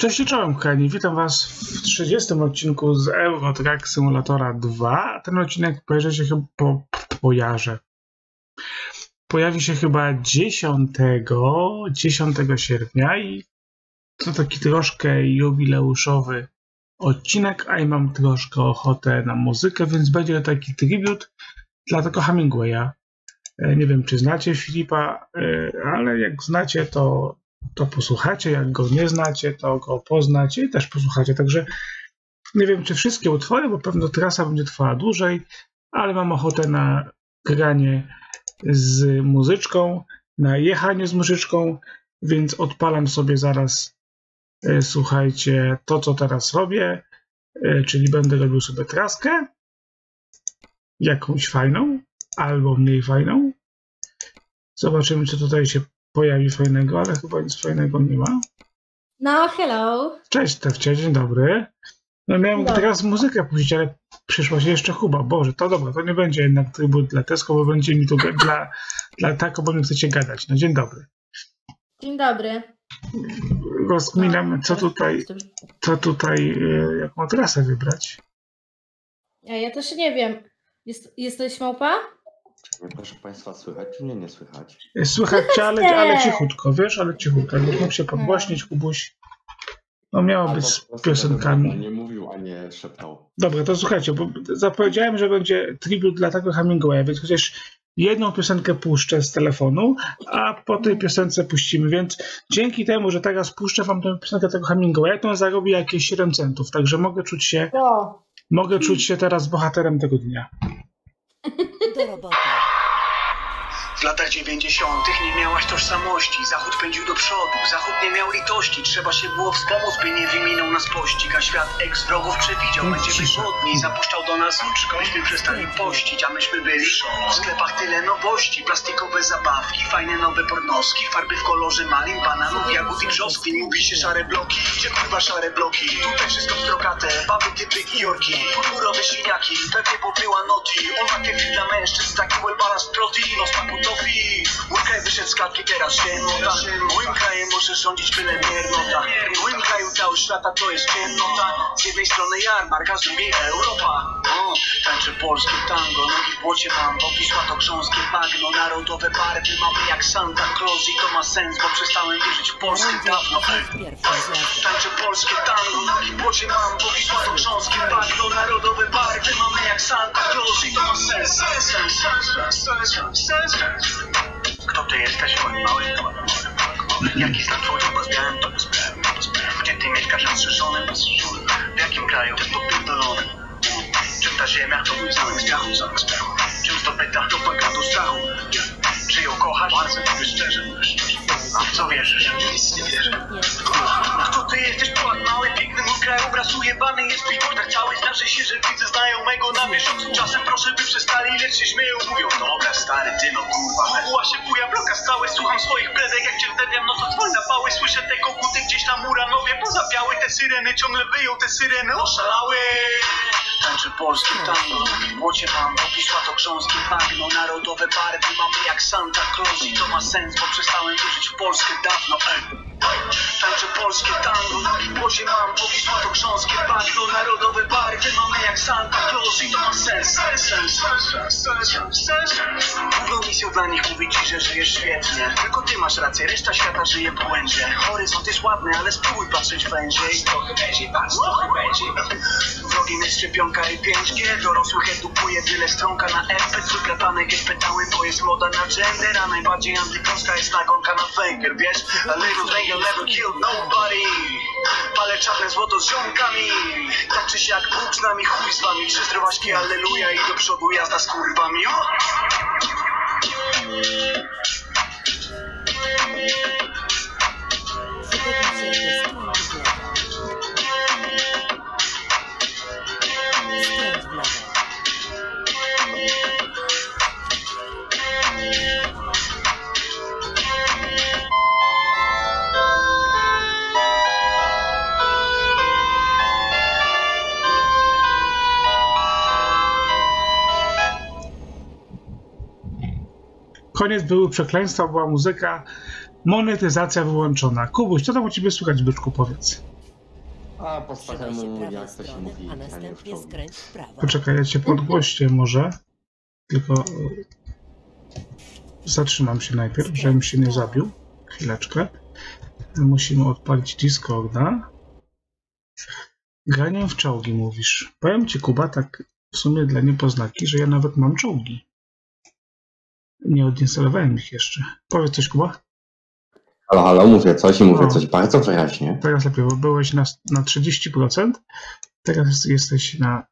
Cześć, czołem kochani, witam was w 30. odcinku z Euro Truck Simulatora 2. Ten odcinek pojawi się chyba 10 sierpnia i to taki troszkę jubileuszowy odcinek, a i mam troszkę ochotę na muzykę, więc będzie taki tribut dla tego Hemingwaya. Nie wiem, czy znacie Filipa, ale jak znacie, to posłuchacie, jak go nie znacie, to go poznacie i też posłuchacie. Także nie wiem, czy wszystkie utwory, bo pewno trasa będzie trwała dłużej, ale mam ochotę na granie z muzyczką, na jechanie z muzyczką, więc odpalam sobie zaraz, słuchajcie, to co teraz robię, czyli będę robił sobie traskę, jakąś fajną albo mniej fajną. Zobaczymy, co tutaj się pojawi fajnego, ale chyba nic fajnego nie ma. No, hello. Cześć, Tewcie, dzień dobry. No miałem teraz muzykę puścić, ale przyszła się jeszcze Kuba. Boże, to dobra, to nie będzie jednak trybut dla Tesco, bo będzie mi tu dla Tako, bo nie chcecie gadać. No, dzień dobry. Dzień dobry. Rozkminam, co tutaj, jaką trasę wybrać. Ja też nie wiem. Jesteś małpa? Proszę Państwa, słychać czy mnie nie słychać? Słychać cię, ale cichutko, wiesz, ale cichutko. Jakbyś mógł się podgłośnić, Kubuś. No miało być z piosenkami. Nie mówił, a nie szeptał. Dobra, to słuchajcie, bo zapowiedziałem, że będzie tribut dla tego Hemingwaya, więc chociaż jedną piosenkę puszczę z telefonu, a po tej piosence puścimy, więc dzięki temu, że teraz puszczę wam tę piosenkę tego Hemingwaya, to on zarobi jakieś 7 centów, także mogę czuć się teraz bohaterem tego dnia. Do roboty. W latach 90. nie miałaś tożsamości, Zachód pędził do przodu, Zachód nie miał litości, trzeba się było wspomóc, by nie wyminął nas pościg, a świat ex-wrogów przewidział, będzie wygodniej, zapuszczał do nas uczkę, myśmy przestali pościć, a myśmy byli w sklepach tyle nowości, plastikowe zabawki, fajne nowe pornoski, farby w kolorze malin, bananów, jagód i brzoskwi, mówi się szare bloki, gdzie pływa szare bloki, tutaj wszystko strokate, baby, typy i jorki, futurowe siniaki, pewnie bo była noti, on takie dla mężczyzn, taki balans proteino, Tofii, mój kraj wyszedł z klatki, teraz ciemnota. Moim krajem może rządzić byle miernota. W moim kraju cały świata to jest ciemnota. Z jednej strony jarmark, a z drugiej Europa. Tańczy polskie tango, nogi w błocie mam, bo Wisła to grząskie bagno. Narodowe barwy mamy jak Santa Claus i to ma sens, bo przestałem wierzyć w Polskę dawno. Tańczy polskie tango, nogi w błocie mam, bo Wisła to grząskie bagno. Narodowe barwy mamy jak Santa Claus i to ma sens. Kto ty jesteś, mój mały? Jaki stan twój? Pozbiałem to, gdzie ty mieszkasz rozszerzony? W jakim kraju? To popierdolony. Czym ta ziemia? To mój zamek strachu. Czym zdobyta? To pagadu strachu. Czy ją kochasz? Bardzo mówię szczerze. A w co wierzysz? Nic nie wierzę. Kto ty jesteś, pan mały? Piękny mój kraj obraz ujebany jest widok. Tak cały zdarzy się, że widzę znajomego na miesiącu. Czasem proszę, by przestali, lecz się śmieją. Mówią, dobra, stary, ty no kurwa. Kuła się buja, bloka stałe, słucham swoich bredek. Jak cię wdediam, no to dzwoń na pały. Słyszę te koguty gdzieś na Muranowie. Poza biały te syreny, ciągle wyją te syreny. Oszalały. Tańczy polski tango, w młocie mam, bo Wisła to grząskie bagno. Narodowe barwy mamy jak Santa Claus i to ma sens, bo przestałem wierzyć w Polskę dawno. Tańczy polskie tango, w młocie mam, bo Wisła to grząskie bagno. Narodowe barwy mamy jak Santa Claus i to ma sens. Mówią mi się dla nich, mówi ci, że żyjesz świetnie. Tylko ty masz rację, reszta świata żyje w błędzie. Horyzont jest ładny, ale spróbuj patrzeć wężej. Trochę będzie. Wrogi jest szczepionka i 5G, dorosłych edukuje, tyle stronka na FP, przykratane jak pytały, bo jest moda na gender, a najbardziej antypolska jest nagonka na węgiel, wiesz? A little węgiel never killed nobody, palę czarne złoto z ziomkami, tak czy siak Bóg z nami, chuj z wami, trzy zdrowaśki, alleluja i do przodu jazda z kurwami, o! Koniec były przekleństwa, była muzyka, monetyzacja wyłączona. Kubuś, co tam u ciebie słychać, byczku, powiedz? A po staremu, jak to się mówi. Poczekaj, ja cię podgłoście może. Tylko zatrzymam się najpierw, żebym się nie zabił. Chwileczkę. Musimy odpalić Discorda. Graniem w czołgi mówisz. Powiem ci, Kuba, tak w sumie dla niepoznaki, że ja nawet mam czołgi. Nie odinstalowałem ich jeszcze. Powiedz coś, Kuba. Halo, halo, mówię coś i mówię coś bardzo wyraźnie. Teraz lepiej, bo byłeś na 30%, teraz jesteś na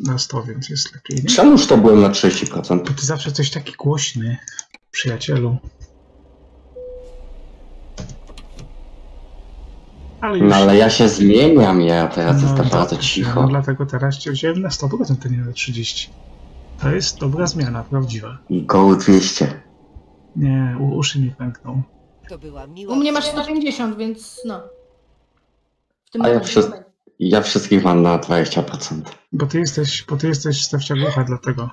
100%, więc jest lepiej. Nie? Czemuż to byłem na 30%? Bo ty zawsze jesteś taki głośny, przyjacielu. Ale już... No ale ja się zmieniam, ja teraz jestem bardzo cicho. No, dlatego teraz cię wziąłem na 100%, nie na 30%. To jest dobra zmiana, prawdziwa. Go 200. Nie, uszy mi pękną. U mnie masz 150, więc no. W tym ja wszystkich mam na 20%. Bo ty jesteś stawciagucha, dlatego.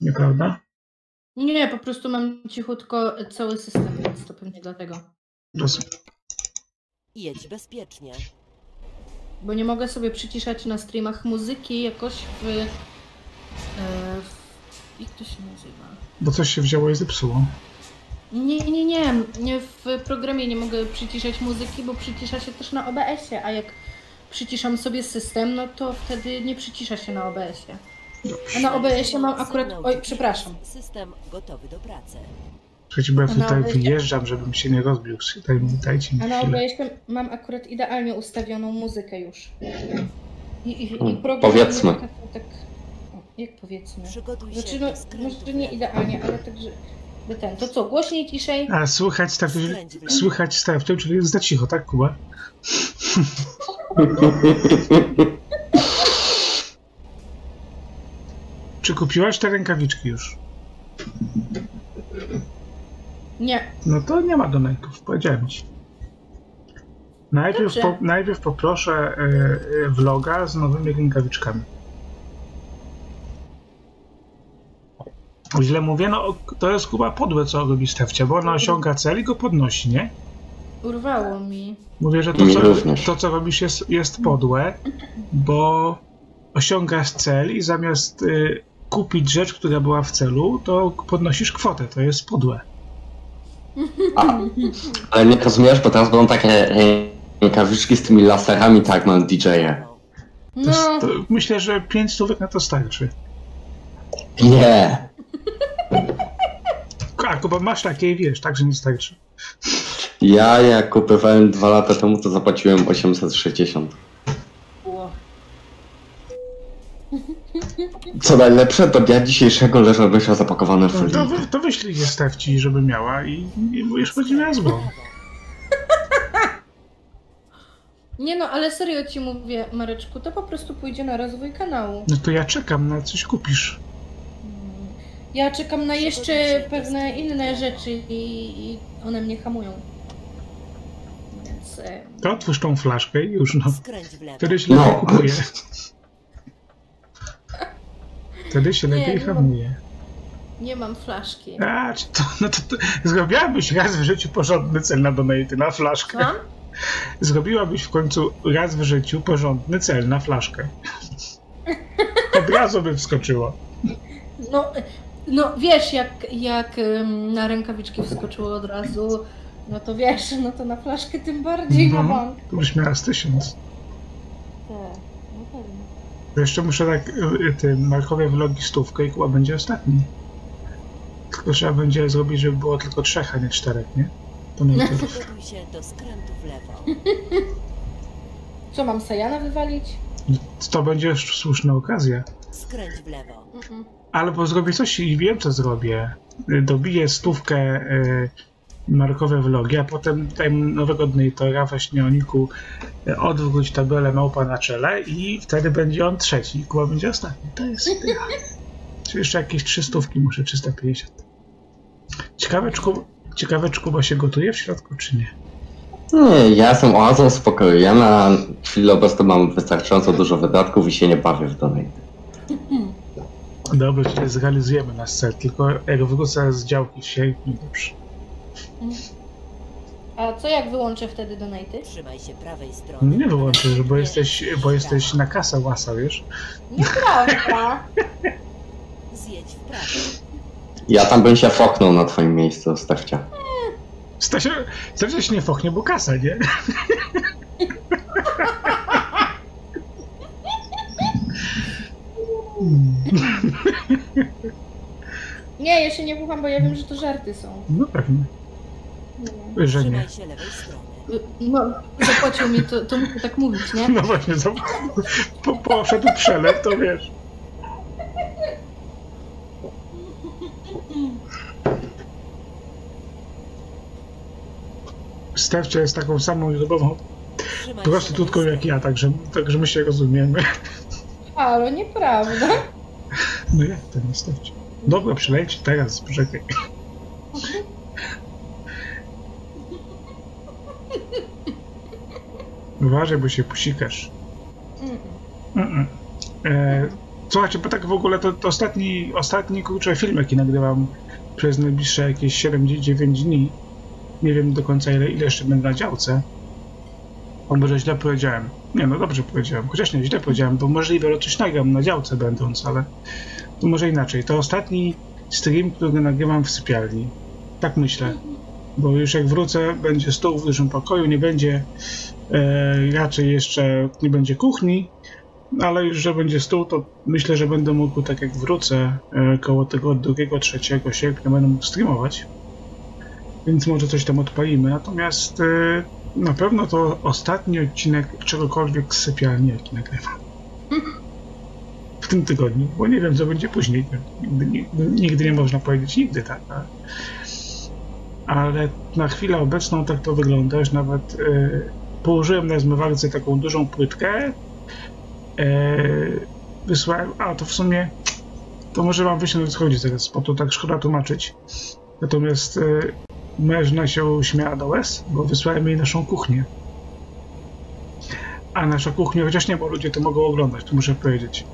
Nieprawda? Nie, po prostu mam cichutko cały system, więc to pewnie dlatego. Jedź bezpiecznie. Bo nie mogę sobie przyciszać na streamach muzyki jakoś w jak to się nazywa? Bo coś się wzięło i zepsuło. Nie. W programie nie mogę przyciszać muzyki, bo przycisza się też na OBS-ie, a jak przyciszam sobie system, no to wtedy nie przycisza się na OBS-ie. A na OBS-ie mam akurat... Oj, przepraszam. System gotowy do pracy. Słuchajcie, bo ja tutaj wyjeżdżam, żebym się nie rozbił. Dajcie mi chwilę. A na OBS-ie mam akurat idealnie ustawioną muzykę już. I program... Powiedzmy. Jak powiedzmy? Znaczy, no, może nie idealnie, ale także... Ten. To co, głośniej, ciszej? A słychać stawcą, czyli jest za cicho, tak, Kuba? Czy kupiłaś te rękawiczki już? Nie. No to nie ma donatów, powiedziałem ci. Najpierw poproszę vloga z nowymi rękawiczkami. Źle mówię, no to jest Kuba podłe, co robi stawcia, bo ona osiąga cel i go podnosi, nie? Urwało mi. Mówię, że to co robisz jest podłe, bo osiągasz cel i zamiast kupić rzecz, która była w celu, to podnosisz kwotę, to jest podłe. Ale nie rozumiesz, bo teraz będą takie rękawiczki z tymi laserami, tak, mam DJ-e. No. Myślę, że 5 stówek na to starczy. Nie! A, Kuba, masz takie i wiesz, także nie starczy. Ja, jak kupowałem 2 lata temu, to zapłaciłem 860. Co najlepsze, do dnia dzisiejszego leżą wyszła zapakowane w folię. To wyślij je stawci, żeby miała i już będzie miała zbą. Nie no, ale serio ci mówię, Mareczku, to po prostu pójdzie na rozwój kanału. No to ja czekam, na coś kupisz. Ja czekam na jeszcze pewne inne rzeczy i one mnie hamują. Więc... To otwórz tą flaszkę i już, no. Wtedy się lepiej kupuje. Wtedy się lepiej hamuje. Nie mam flaszki. A, no to zrobiłabyś raz w życiu porządny cel na donaty, na flaszkę. Co? Zrobiłabyś w końcu raz w życiu porządny cel na flaszkę. Od razu by wskoczyło. No wiesz, jak na rękawiczki wskoczyło od razu, no to wiesz, no to na flaszkę tym bardziej na bank. To byś miała z 1000. Tak, na pewno. Jeszcze muszę tak, Markowie vlogi 100 i chyba będzie ostatni. Tylko trzeba będzie zrobić, żeby było tylko 3, a nie 4, nie? To nie się do skrętu w lewo. Co, mam Sajana wywalić? To będzie już słuszna okazja. Skręć w lewo. Albo zrobię coś i wiem, co zrobię. Dobiję 100 Markowe vlogi, a potem tutaj nowego dnatora właśnie o Niku odwróć tabelę małpa na czele i wtedy będzie on 3. Kuba będzie ostatni. To jest tyle. Czyli jeszcze jakieś 300 muszę, 350. Ciekawe, czy Kuba się gotuje w środku, czy nie? Nie, ja jestem oazą spokoju. Ja na chwilę obecną mam wystarczająco dużo wydatków i się nie bawię w donate. Dobra, czyli zrealizujemy nasz cel, tylko jak wrócę z działki się, dobrze. A co jak wyłączę wtedy donaty? Trzymaj się prawej strony. Nie wyłączysz, bo jesteś na kasę łasa, wiesz? Nieprawda. Zjedź w prawo. Ja tam bym się foknął na twoim miejscu, Stefcia. Stefcia się nie fochnie, bo kasa, nie? Nie, ja się nie bucham, bo ja wiem, że to żarty są. No pewnie. Nie. Że nie. No, zapłacił mi, to mógł tak mówić, nie? No właśnie, poszedł przelew, to wiesz. Stefcia jest taką samą YouTube'ową prostytutką jak ja, także my się rozumiemy. Ale nieprawda. No jak to nie Stefcia? Dobra, przeleć teraz, poczekaj. Uważaj, bo się pusikasz. Słuchajcie, bo tak w ogóle to ostatni kurczę film, jaki nagrywam przez najbliższe jakieś 7-9 dni. Nie wiem do końca ile jeszcze będę na działce. O, może źle powiedziałem. Nie, no dobrze powiedziałem. Chociaż nie, źle powiedziałem, bo możliwe, że coś nagram na działce będąc, ale to może inaczej. To ostatni stream, który nagrywam w sypialni. Tak myślę. Bo już jak wrócę, będzie stół w dużym pokoju, nie będzie raczej jeszcze nie będzie kuchni, ale już, że będzie stół, to myślę, że będę mógł, tak jak wrócę, koło tego 2-3 sierpnia będę mógł streamować. Więc może coś tam odpalimy, natomiast na pewno to ostatni odcinek czegokolwiek z sypialni, jaki nagrywam w tym tygodniu, bo nie wiem, co będzie później. Nigdy nie można powiedzieć nigdy, tak? Ale na chwilę obecną tak to wygląda, że nawet położyłem na zmywarce taką dużą płytkę, wysłałem, a to w sumie, to może wam wyjść na Discordzie teraz, bo to tak szkoda tłumaczyć. Natomiast mężna się śmiała do łez, bo wysłałem jej naszą kuchnię. A nasza kuchnia, chociaż nie, bo ludzie to mogą oglądać, to muszę powiedzieć.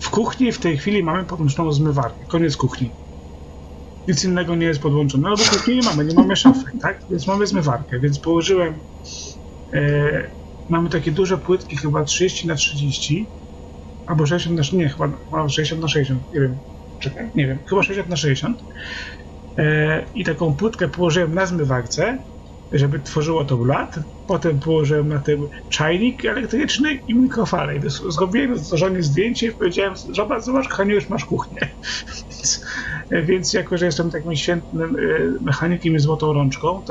W kuchni w tej chwili mamy podłączoną zmywarkę, koniec kuchni. Nic innego nie jest podłączone, ale do kuchni nie mamy szafy, tak? Więc mamy zmywarkę, więc położyłem... mamy takie duże płytki, chyba 30x30, albo 60x... nie, chyba 60x60, nie wiem, czekaj, nie wiem, chyba 60x60. I taką płytkę położyłem na zmywarce, żeby tworzyło to blat. Potem położyłem na tym czajnik elektryczny i mikrofalę. I zrobiłem żonie zdjęcie i powiedziałem: zobacz, kochanie, już masz kuchnię. Więc jako, że jestem takim świętym mechanikiem i złotą rączką,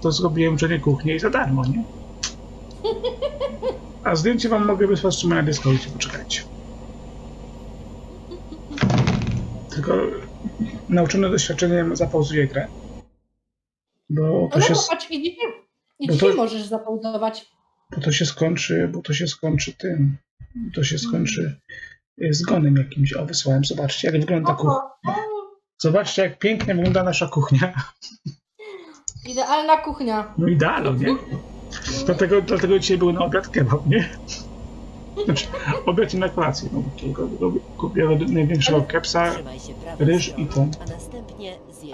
to zrobiłem żonie kuchnię i za darmo, nie? A zdjęcie wam mogę wysłać na Discordzie, poczekajcie. Tylko... nauczone doświadczeniem zapauzuję grę. Bo to no się... no patrz, i dzisiaj to, możesz zapauzować. Bo to się skończy tym. To się skończy zgonem jakimś. O, wysłałem. Zobaczcie, jak wygląda kuchnia. Zobaczcie, jak pięknie wygląda nasza kuchnia. Idealna kuchnia. No idealnie, nie? Dlatego dzisiaj był na obiad kebab, nie? Znaczy, obiad na kolację. Kupię największego kepsa, ryż i ten.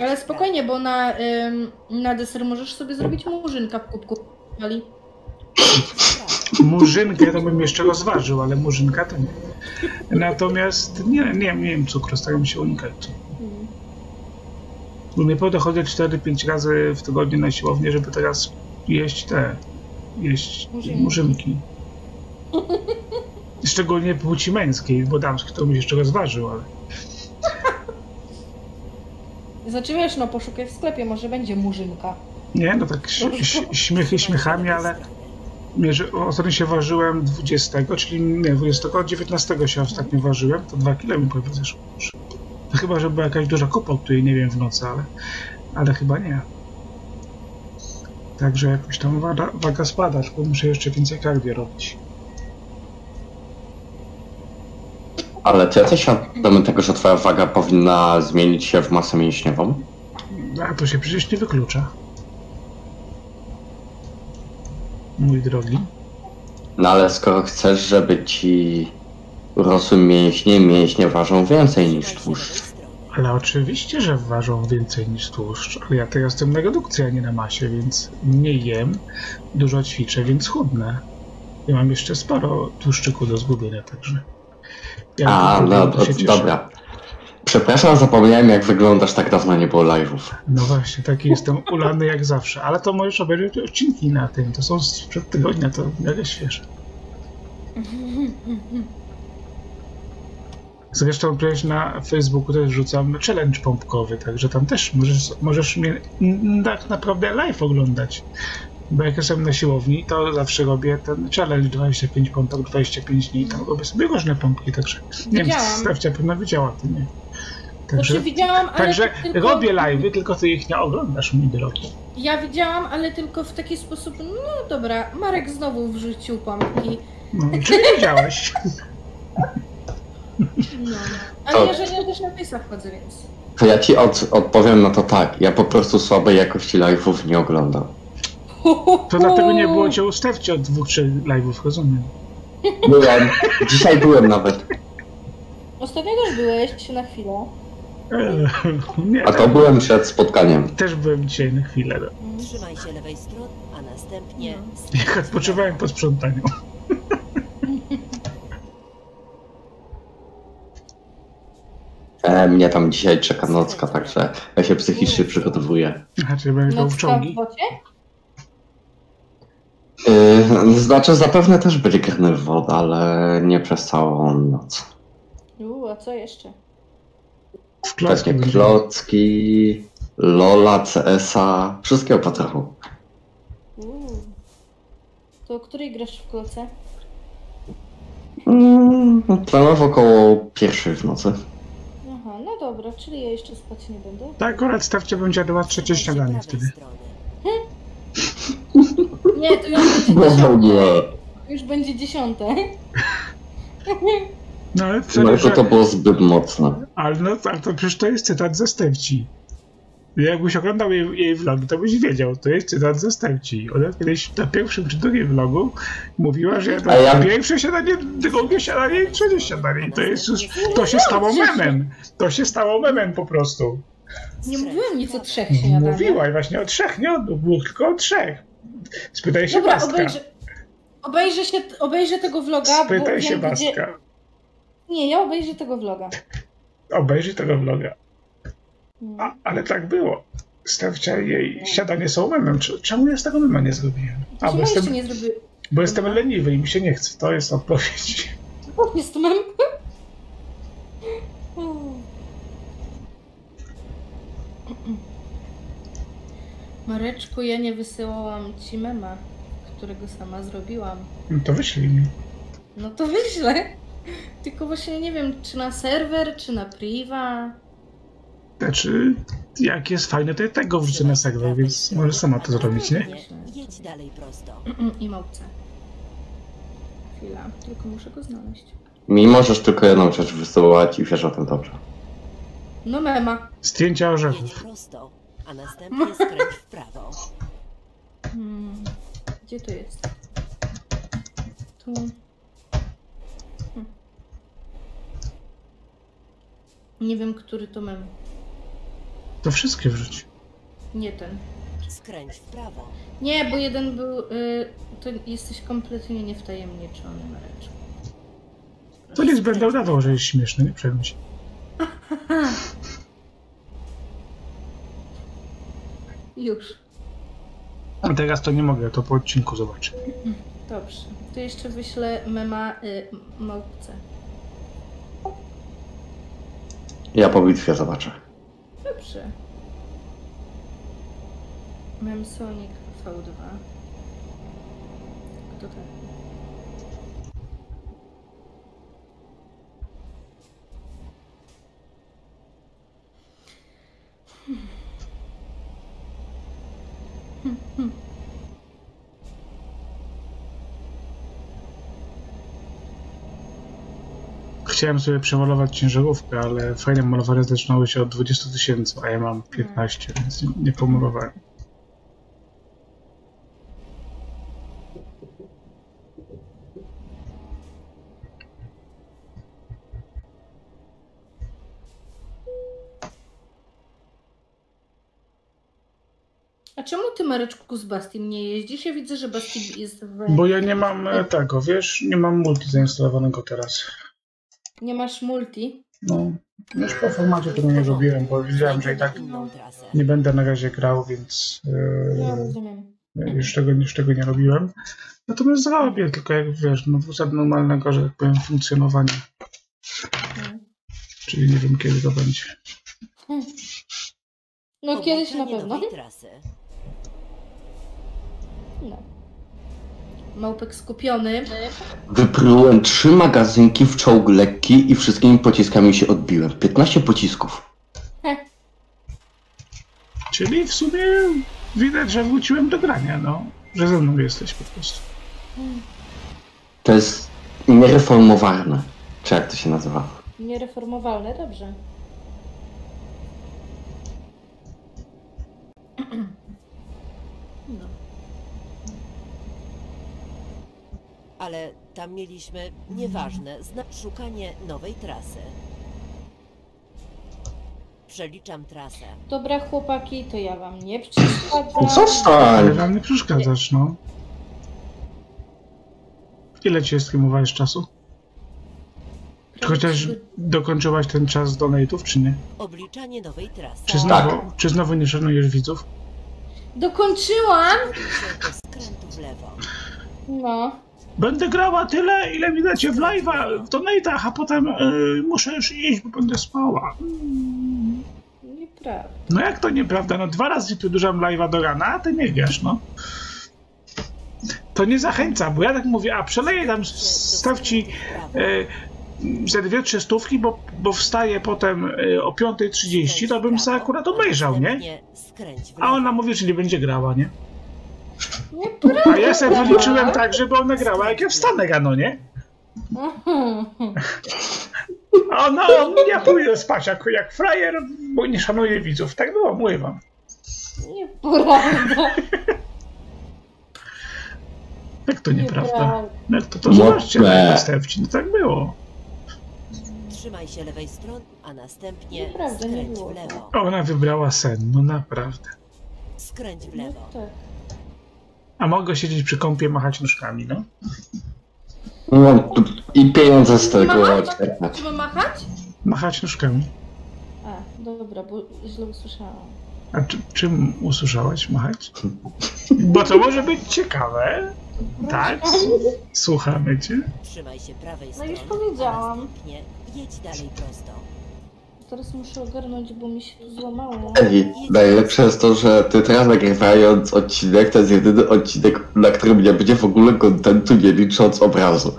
Ale spokojnie, bo na deser możesz sobie zrobić murzynka w kubku. Murzynkę to bym jeszcze rozważył, ale murzynka to nie. Natomiast nie wiem cukru, staram się unikać. Nie podchodzę 4-5 razy w tygodniu na siłownię, żeby teraz jeść murzynki. Szczególnie płci męskiej, bo damski to mi się jeszcze rozważył, ale... Znaczy wiesz, no poszukaj w sklepie, może będzie murzynka. Nie, no tak śmiechy śmiechami, ale... Ostatnio się ważyłem 20, czyli nie, 20, 19 się ostatnio ważyłem, to 2 kilo mi pewnie zeszło. No chyba, że była jakaś duża kupa, której nie wiem w nocy, ale chyba nie. Także jakoś tam waga spada, tylko muszę jeszcze więcej kardio robić. Ale ty jesteś świadomy tego, że twoja waga powinna zmienić się w masę mięśniową? A to się przecież nie wyklucza. Mój drogi. No ale skoro chcesz, żeby ci rosłym mięśnie ważą więcej niż tłuszcz. Ale oczywiście, że ważą więcej niż tłuszcz, ale ja teraz jestem na redukcji, a nie na masie, więc nie jem, dużo ćwiczę, więc chudnę. Ja mam jeszcze sporo tłuszczyku do zgubienia, także... Ja dobra. Przepraszam, zapomniałem, jak wyglądasz, tak dawno nie było live'ów. No właśnie, taki jestem ulany jak zawsze, ale to możesz obejrzeć odcinki na tym, to są sprzed tygodnia, to mega świeże. Zresztą przecież na Facebooku też rzucam challenge pompkowy, także tam też możesz mnie tak naprawdę live oglądać. Bo jak jestem na siłowni, to zawsze robię ten challenge 25 pompek, 25 dni, tam robię sobie różne pompki, także nie wiem, sprawdźcie, na pewno widziała ty, nie? Także, znaczy, widziałam, ale także tylko... robię live'y, tylko ty ich nie oglądasz, mój drogi. Ja widziałam, ale tylko w taki sposób, no dobra, Marek znowu wrzucił pompki. No, czy nie widziałeś? No. Ale ja żadnie też na pisa wchodzę, więc... To ja ci odpowiem na to tak, ja po prostu słabej jakości live'ów nie oglądam. To dlatego nie było cię ustawcie od 2-3 live'ów, rozumiem. Byłem. Dzisiaj byłem nawet. Ostatnio też byłeś na chwilę. Nie, a to byłem przed spotkaniem. Też byłem dzisiaj na chwilę. No. Trzymaj się lewej strony, a następnie... Jak odpoczywałem po sprzątaniu. Mnie tam dzisiaj czeka nocka, także ja się psychicznie przygotowuję. Aha, czyli będę miał wciągi? Znaczy, zapewne też będzie grny w wodę, ale nie przez całą noc. A co jeszcze? Takie klocki, Lola, CS-a, wszystkiego po trochu. To o której grasz w kloce? Planowo około 1:00 w nocy. Aha, no dobra, czyli ja jeszcze spać nie będę. Tak, akurat stawcie będzie 2-3 śniadanie wtedy. Nie, to już będzie 10:00. No ale przecież... No to było zbyt mocne. Ale no tak, to przecież to jest cytat ze Stefci. Jakbyś oglądał jej vlogi, to byś wiedział, to jest cytat ze Stefci. Ona kiedyś na pierwszym czy drugim vlogu mówiła, że pierwsze śniadanie, drugie śniadanie i trzecie śniadanie. To jest już... To się stało memem. To się stało memem po prostu. Nie mówiłem nic o 3 śniadaniach. Mówiłaś właśnie o 3, nie o 2, tylko o 3. Spytaj się Baska. Obejrzę tego vloga, spytaj bo się Baska. Gdzie... Nie, ja obejrzę tego vloga. Obejrzyj tego vloga. Ale tak było. Stawcia jej siadanie są memem. Czemu ja z tego mema nie zrobiłem? Bo jestem, leniwy i mi się nie chce. To jest odpowiedź. To jest mem. Mareczku, ja nie wysyłałam ci mema, którego sama zrobiłam. No to wyślij mi. No to wyślę. Tylko właśnie nie wiem, czy na serwer, czy na priwa. Znaczy, jak jest fajne, to ja tego wrzucę na serwer, więc może sama to zrobić, nie? Jedź dalej prosto. I małpce. Chwila, tylko muszę go znaleźć. Mi możesz tylko jedną rzecz wysyłać i wiesz o tym dobrze. No mema. Zdjęcia orzechów. A następnie skręć w prawo. Gdzie to jest? Tu. Nie wiem, który to mem. To wszystkie wrzuć. Nie ten. Skręć w prawo. Nie, bo jeden był... to jesteś kompletnie niewtajemniczony, Mareczku. To nic będę udawał, że jest śmieszny, nie przejmuj się. Już. A teraz to nie mogę, to po odcinku zobaczę. Dobrze. To jeszcze wyślę mema małpce. Ja po bitwie zobaczę. Dobrze. Mem Sonic V2. Kto tak? Chciałem sobie przemalować ciężarówkę, ale fajne malowanie zaczynały się od 20 000, a ja mam 15 000, więc nie pomalowałem. A czemu ty, Mareczku, z Bastim nie jeździsz? Ja widzę, że Bastim jest w... Bo ja nie mam tego, wiesz, nie mam multi zainstalowanego teraz. Nie masz multi? No, już po formacie to nie robiłem, bo wiedziałem, że i tak nie będę na razie grał, więc ja rozumiem. Już tego nie robiłem. Natomiast zrobię, tylko jak wiesz, no wózek normalnego, że tak powiem, funkcjonowania. Czyli nie wiem, kiedy to będzie. No kiedyś na pewno. No. Małpek skupiony. Wyprułem 3 magazynki w czołg lekki i wszystkimi pociskami się odbiłem. 15 pocisków. Czyli w sumie widać, że wróciłem do grania, no. Że ze mną jesteś po prostu. To jest niereformowalne. Czy jak to się nazywa? Niereformowalne, dobrze. No. Ale tam mieliśmy nieważne szukanie nowej trasy. Przeliczam trasę. Dobra, chłopaki, to ja wam nie przeszkadzam. Co wstań? Ale wam nie przeszkadzasz, no. Ile ci streamowałeś czasu? Chociaż dokończyłaś ten czas donate'ów, czy nie? Obliczanie nowej trasy. Czy znowu nie szanujesz widzów? Dokończyłam! No. Będę grała tyle, ile mi dacie w live'a, w donate'ach, a potem muszę już iść, bo będę spała. Nieprawda. No jak to nieprawda? No 2 razy przedłużam live'a do rana, a ty nie wiesz, no. To nie zachęca, bo ja tak mówię, a przeleję tam, stawci... za 2-3 stówki, bo wstaje potem o 5:30, to bym se akurat obejrzał, nie? A ona mówi, że nie będzie grała, nie? A ja sobie wyliczyłem tak, żeby ona grała, jak ja wstanę rano, nie? A ona, ja pójdę spać jak frajer, bo nie szanuje widzów. Tak było, mówię wam. Nieprawda. Jak to nieprawda? Jak to zobaczcie, no tak było. Trzymaj się lewej strony, a następnie skręć w lewo. Ona wybrała sen, no naprawdę. Skręć w lewo. A mogę siedzieć przy kąpie, machać nóżkami, no? No i pieniądze z tego. Trzeba machać? Machać nóżkami. A, dobra, bo źle usłyszałam. A czym usłyszałaś machać? Bo to może być ciekawe. Tak? Słuchamy cię. Trzymaj się prawej strony. No już powiedziałam. Jedź dalej prosto. Teraz muszę ogarnąć, bo mi się tu złamało. Ej, najlepsze jest to, że ty teraz nagrywając odcinek, to jest jedyny odcinek, na którym nie będzie w ogóle kontentu, nie licząc obrazu.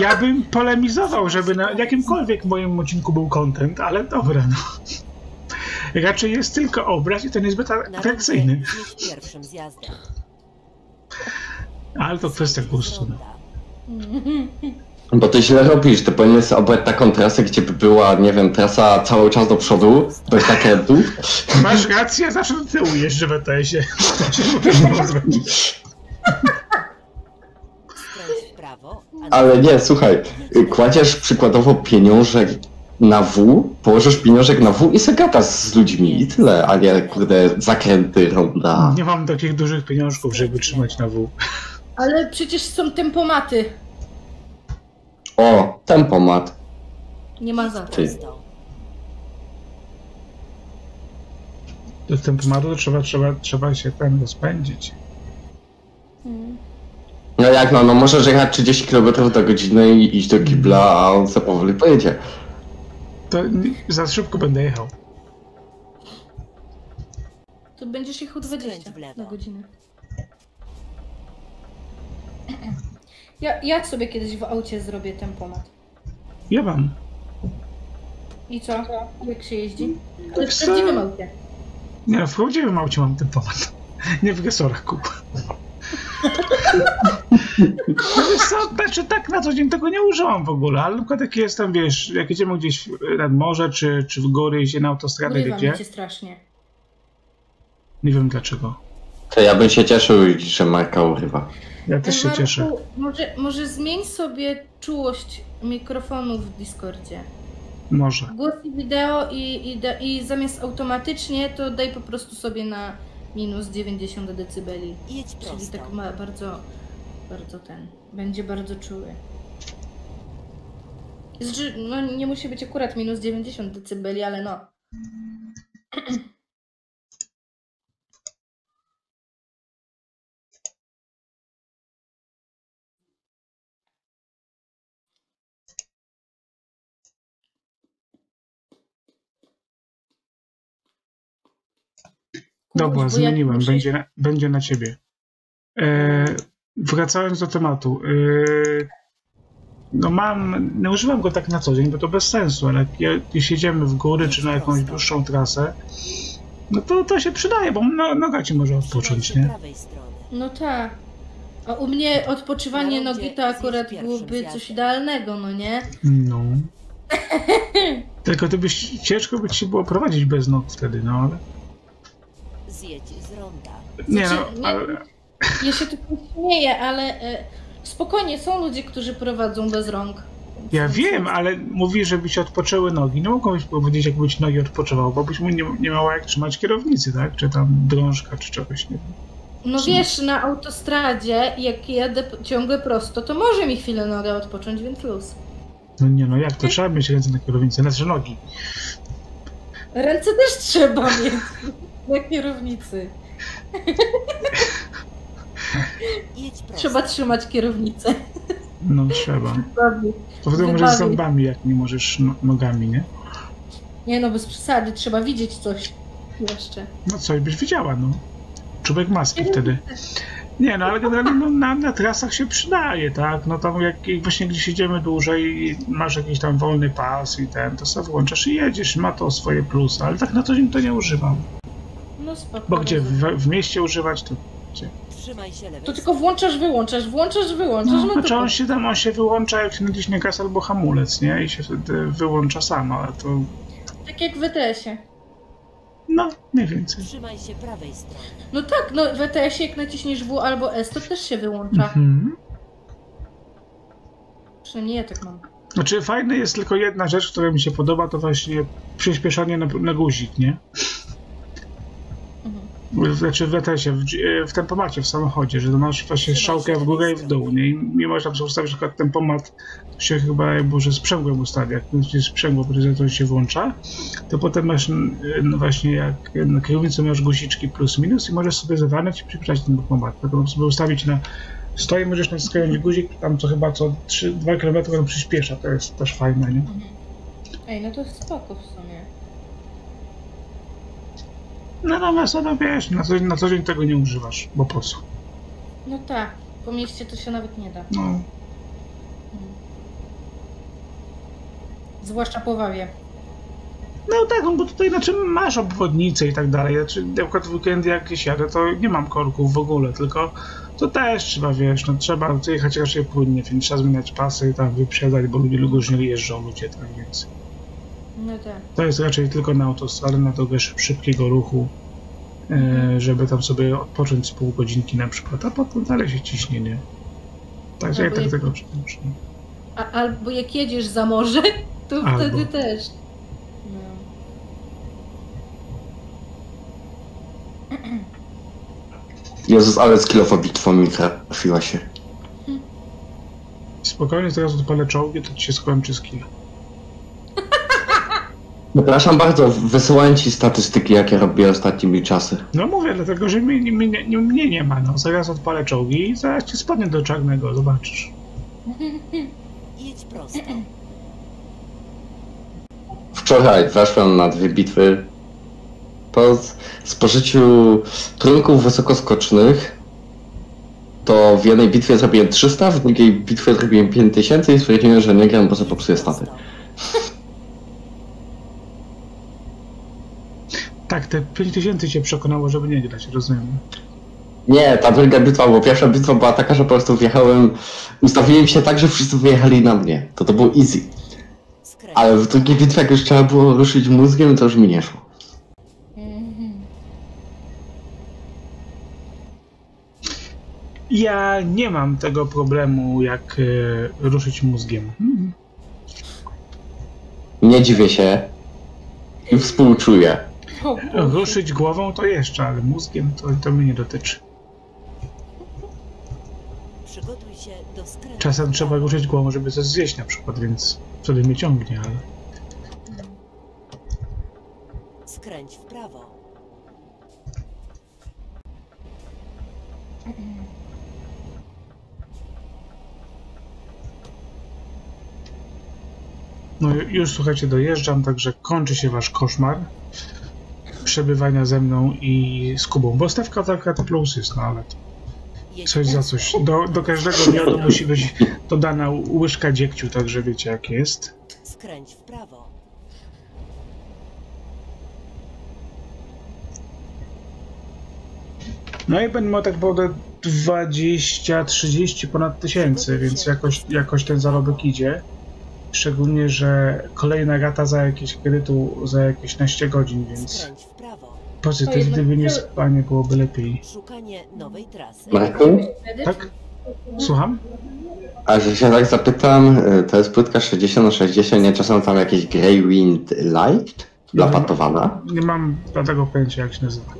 Ja bym polemizował, żeby na jakimkolwiek moim odcinku był kontent, ale dobra, no. Raczej jest tylko obraz i to niezbyt atrakcyjny. Ale to kwestia gustu. Bo ty źle robisz, ty powinieneś sobie taką trasę, gdzie by była, nie wiem, trasa cały czas do przodu, bez takiego. Masz rację, zawsze do tyłu jeżdżę w ETS-ie. Ale nie, słuchaj, kładziesz przykładowo pieniążek na W, położysz pieniążek na W i se gadasz z ludźmi i tyle, a nie kurde zakręty, ronda. Nie mam takich dużych pieniążków, żeby trzymać na W. Ale przecież są tempomaty. O, tempomat. Nie ma za co. Do tempomatu trzeba się tam rozpędzić. No jak no możesz jechać 30 km do godziny i iść do kibla, a on sobie powoli pojedzie. To za szybko będę jechał. To będziesz jechał 20 na godzinę. Ja sobie kiedyś w aucie zrobię tempomat. Ja mam. I co? Jak się jeździ? Ale w prawdziwym aucie. Nie, w prawdziwym aucie mam tempomat. Nie w gesorach kup. No wiesz co, znaczy tak na co dzień tego nie użyłam w ogóle, ale tylko taki jestem, wiesz, jak jedziemy gdzieś nad morze, czy w góry, idzie na autostradę, wiecie? Cię strasznie. Nie wiem dlaczego. To ja bym się cieszył, że Marka urywa. Ja też się cieszę. Może zmień sobie czułość mikrofonu w Discordzie. Może. Głosuj wideo i zamiast automatycznie, to daj po prostu sobie na minus 90 decybeli. Jedź prosto. Czyli tak ma bardzo, bardzo ten, będzie bardzo czuły. Znaczy, no nie musi być akurat minus 90 decybeli, ale no. Dobra, zmieniłem. Będzie na ciebie. Wracając do tematu. No mam, nie używam go tak na co dzień, bo to bez sensu, ale jeśli jedziemy w góry czy na jakąś dłuższą trasę, no to się przydaje, bo noga ci może odpocząć, nie? No tak. A u mnie odpoczywanie nogi to akurat byłoby coś idealnego, no nie? No. Tylko ty byś, ciężko by ci było prowadzić bez nóg wtedy, no ale... Zjedź z ronda. Nie, no, ale... Ja się tylko śmieję, ale... Spokojnie, są ludzie, którzy prowadzą bez rąk. Ja wiem, ale mówi, żeby się odpoczęły nogi. Nie mogą powiedzieć, jakby ci nogi odpoczywały, bo byś mu nie miała jak trzymać kierownicy, tak? Czy tam drążka, czy czegoś, nie wiem. No wiesz, na autostradzie, jak jadę ciągle prosto, to może mi chwilę noga odpocząć, więc luz. No nie, no jak to? Trzeba mieć ręce na kierownicy, znaczy nogi. Ręce też trzeba mieć na kierownicy. Trzeba trzymać kierownicę. No trzeba. To wtedy możesz zębami, jak nie możesz nogami, nie? Nie no, bez przesady, trzeba widzieć coś jeszcze. No coś byś widziała, no. Czubek maski wtedy. Nie no, ale generalnie no, na trasach się przydaje, tak? No tam jak właśnie gdzieś jedziemy dłużej i masz jakiś tam wolny pas i ten, to sobie włączasz i jedziesz, ma to swoje plusy, ale tak na co dzień to nie używam. No spoko. Bo gdzie w mieście używać, to gdzie? To tylko włączasz, wyłączasz, włączasz, wyłączasz. No, znaczy on się wyłącza, jak się naciśnie gaz albo hamulec, nie? I się wtedy wyłącza sama, ale to... Tak jak w ETS-ie. No, mniej więcej. Trzymaj się prawej strony. No tak, no w ETS-ie jak naciśniesz W albo S, to też się wyłącza. Mhm. Przynajmniej ja tak mam. Znaczy fajne jest tylko jedna rzecz, która mi się podoba, to właśnie przyspieszanie na guzik, nie? Znaczy w ETS-ie, w tempomacie w samochodzie, że masz właśnie strzałkę w górę i w dół, nie? I mimo, że tam sobie ustawisz na tempomat, to się chyba jakby ze sprzęgłem ustawia, jak jest sprzęgło, to się włącza, to potem masz, no właśnie jak na kierownicy masz guziczki plus minus i możesz sobie zawalać i przyspieszać ten tempomat. Tylko sobie ustawić na stoję, możesz nacisnąć guzik, tam co chyba co 2 km on przyspiesza, to jest też fajne, nie? Ej, no to jest spoko w sumie. No natomiast no wiesz, na co dzień tego nie używasz, bo po co? No tak, po mieście to się nawet nie da. No. Zwłaszcza po Wawie. No tak, bo tutaj znaczy masz obwodnice i tak dalej. Znaczy, na przykład w weekendy jak gdzieś jadę, to nie mam korków w ogóle, tylko to też trzeba, wiesz, no trzeba jechać raczej płynnie, więc trzeba zmieniać pasy i tam wyprzedzać, bo ludzie różnie jeżdżą, ludzie tak więc... No tak. To jest raczej tylko na autostradę, na drogę szybkiego ruchu, żeby tam sobie odpocząć z pół godzinki na przykład, a potem dalej się ciśnie, nie? Także ja tak tego przypuszczę. Albo jak jedziesz za morze, to albo. Wtedy też. No. Jezus, ale skilowa bitwa mi trafiła się. Spokojnie, zaraz odpalę czołgi, to ci się skończy skill. Przepraszam bardzo, wysyłałem ci statystyki, jakie robię ostatnimi czasy. No mówię, dlatego że mnie nie ma, no. Zaraz odpalę czołgi i zaraz ci spadnę do czarnego, zobaczysz. Jedź prosto. Wczoraj weszłem na 2 bitwy. Po spożyciu trunków wysokoskocznych to w jednej bitwie zrobiłem 300, w drugiej bitwie zrobiłem 5000 i stwierdziłem, że nie gram, bo sobie popsuję staty. Tak, te 5000 cię przekonało, żeby nie grać, rozumiem. Nie, ta druga bitwa, bo pierwsza bitwa była taka, że po prostu wjechałem... Ustawiłem się tak, że wszyscy wyjechali na mnie. To było easy. Ale w drugiej bitwie, jak już trzeba było ruszyć mózgiem, to już mi nie szło. Ja nie mam tego problemu, jak ruszyć mózgiem. nie dziwię się i współczuję. Ruszyć głową to jeszcze, ale mózgiem to mnie nie dotyczy. Przygotuj się do skrętu. Czasem trzeba ruszyć głową, żeby coś zjeść na przykład, więc wtedy mnie ciągnie, ale... Skręć w prawo. No już, słuchajcie, dojeżdżam, także kończy się wasz koszmar przebywania ze mną i z Kubą, bo stawka taka to plus jest, no ale coś za coś. Do każdego miodu musi być dodana łyżka dziegciu, także wiecie jak jest. Skręć w prawo. No i będę miał tak wodę 20-30 ponad tysięcy, więc jakoś ten zarobek idzie. Szczególnie, że kolejna rata za jakieś kredytu za jakieś 15 godzin, więc pozytywnie nie spanie byłoby lepiej. Marku? Tak? Słucham? A że się tak zapytam, to jest płytka 60×60, nie czasem tam jakieś Grey Wind Light dla patowana? Nie mam tego pojęcia jak się nazywa.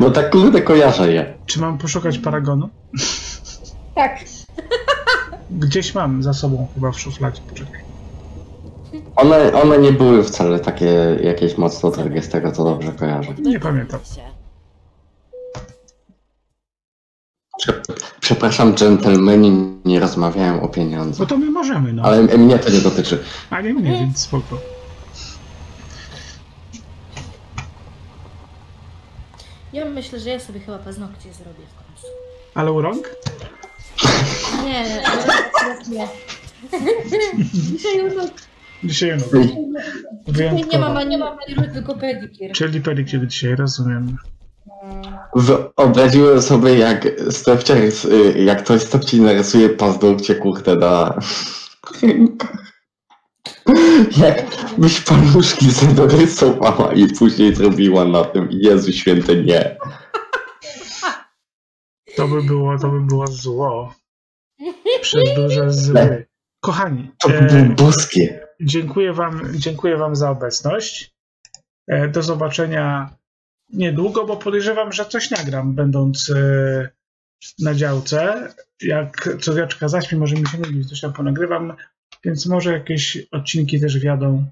No tak kurde kojarzę je. Czy mam poszukać paragonu? Tak. Gdzieś mam za sobą chyba w szufladzie, poczekaj. One nie były wcale takie jakieś mocno targie, z tego co dobrze kojarzę. Nie pamiętam. Przepraszam, dżentelmeni, nie rozmawiałem o pieniądzach. No to my możemy, no. Ale mnie to nie dotyczy. A nie mnie, więc spoko. Ja myślę, że ja sobie chyba paznokcie zrobię w końcu. Ale u rąk? Nie, nie. Dzisiaj u rąk. Dzisiaj u rąk. Dzisiaj nie mam tylko pedikier. Czyli pedikier dzisiaj, rozumiem. Wyobraziłem sobie, jak ktoś stopci narysuje paznokcie, kurde, na rękach. Jakbyś paluszki sobie dorysowała i później zrobiła na tym. Jezu święty, nie. To by było zło. Przedduże zły. Kochani, to by było boskie. Dziękuję wam za obecność. Do zobaczenia niedługo, bo podejrzewam, że coś nagram, będąc na działce. Jak córeczka zaśpi, może mi się mylić, coś tam ponagrywam. Więc może jakieś odcinki też wjadą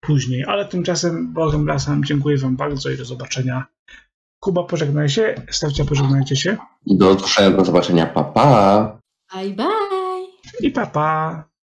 później. Ale tymczasem Bogiem lasem dziękuję wam bardzo i do zobaczenia. Kuba, pożegnaj się. Stawcia, pożegnajcie się. Do zobaczenia. Pa, pa. Bye, bye. I pa, pa.